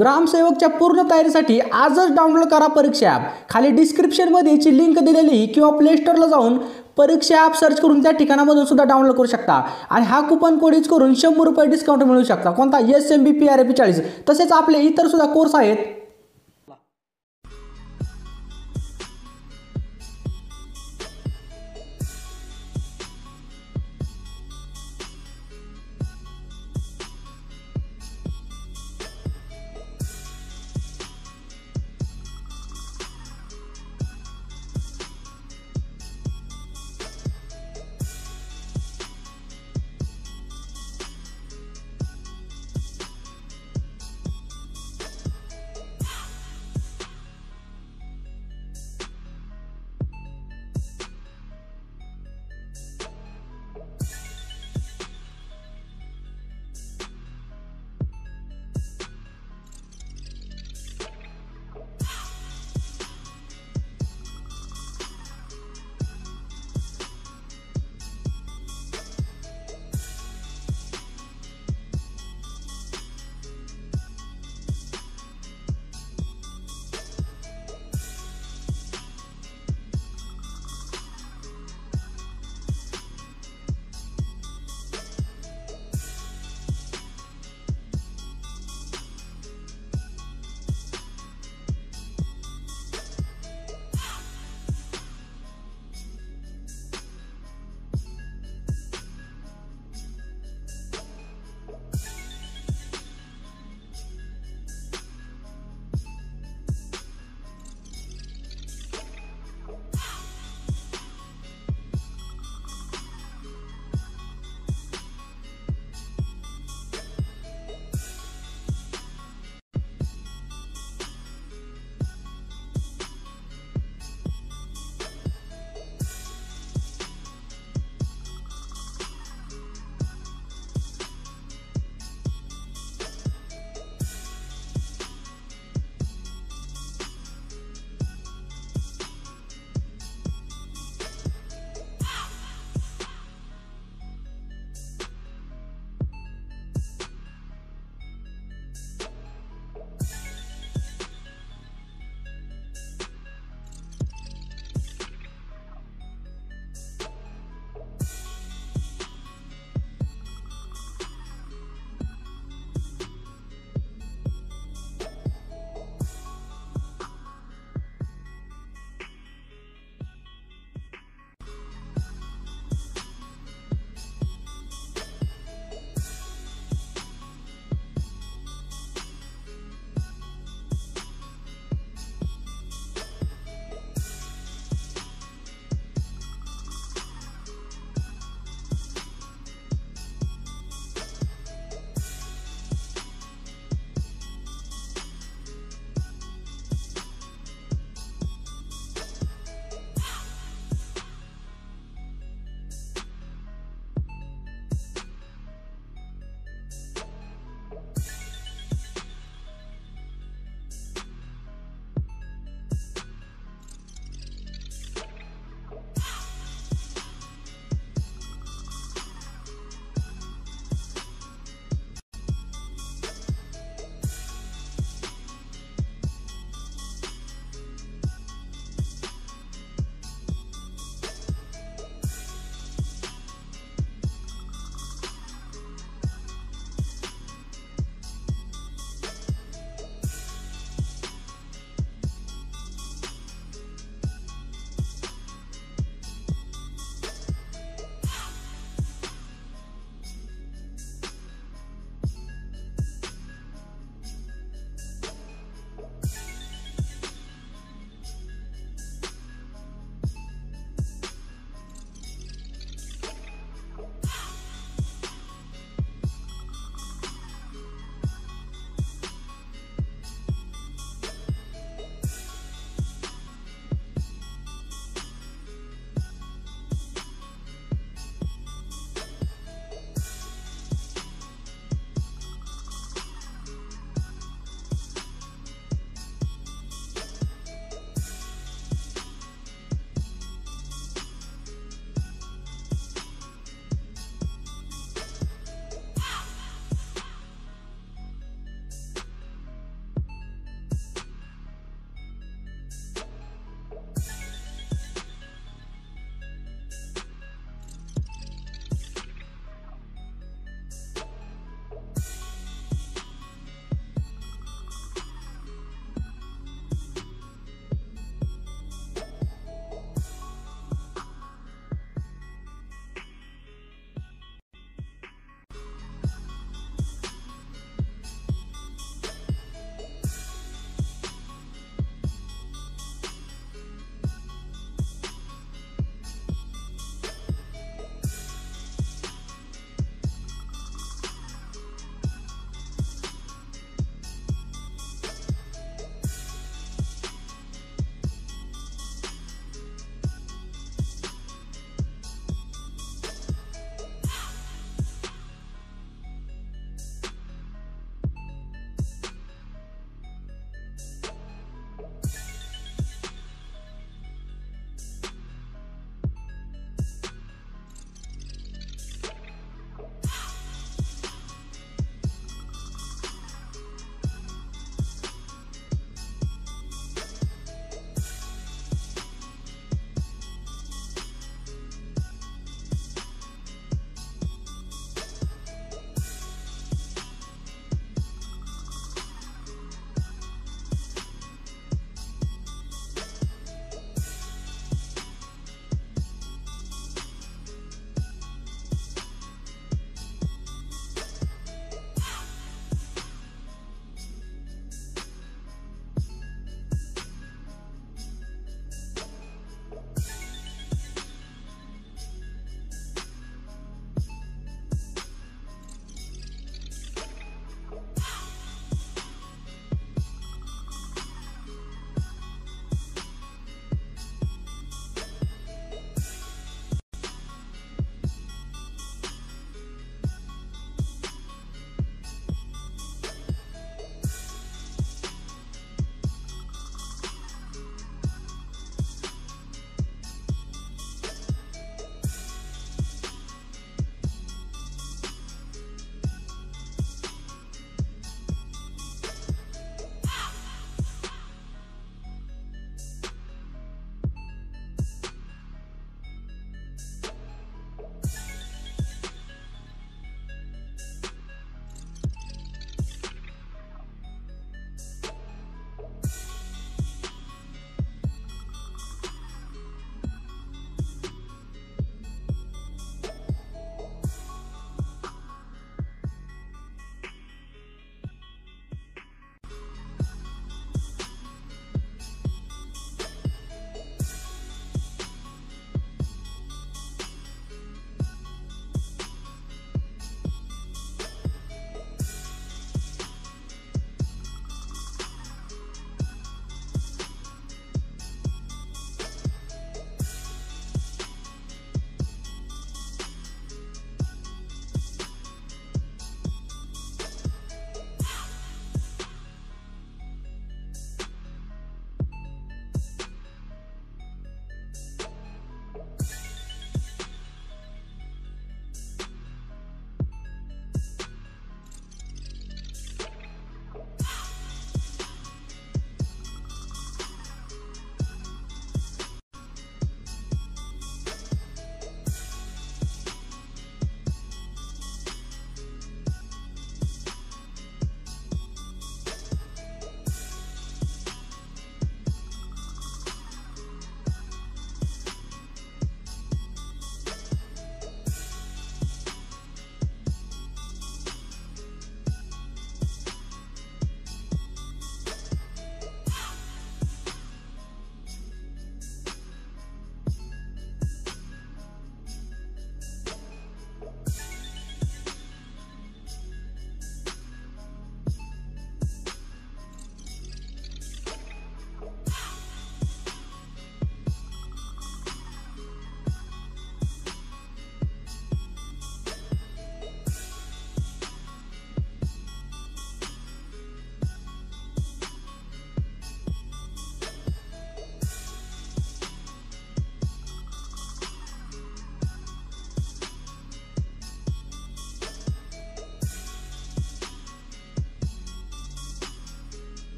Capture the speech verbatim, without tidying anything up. ग्रामसेवकच्या पूर्ण तयारीसाठी आजच डाउनलोड करा परीक्षा ॲप। खाली डिस्क्रिप्शन मध्ये याची लिंक दिलेली किंवा प्ले स्टोरला जाऊन परीक्षा ॲप सर्च करून त्या ठिकाणामधून सुद्धा डाउनलोड करू शकता आणि हा कूपन कोड यूज करून शंभर रुपये डिस्काउंट मिळू शकता। कोणता? S M B P R A चाळीस। तसेच आपले इतर सुद्धा कोर्स आहेत।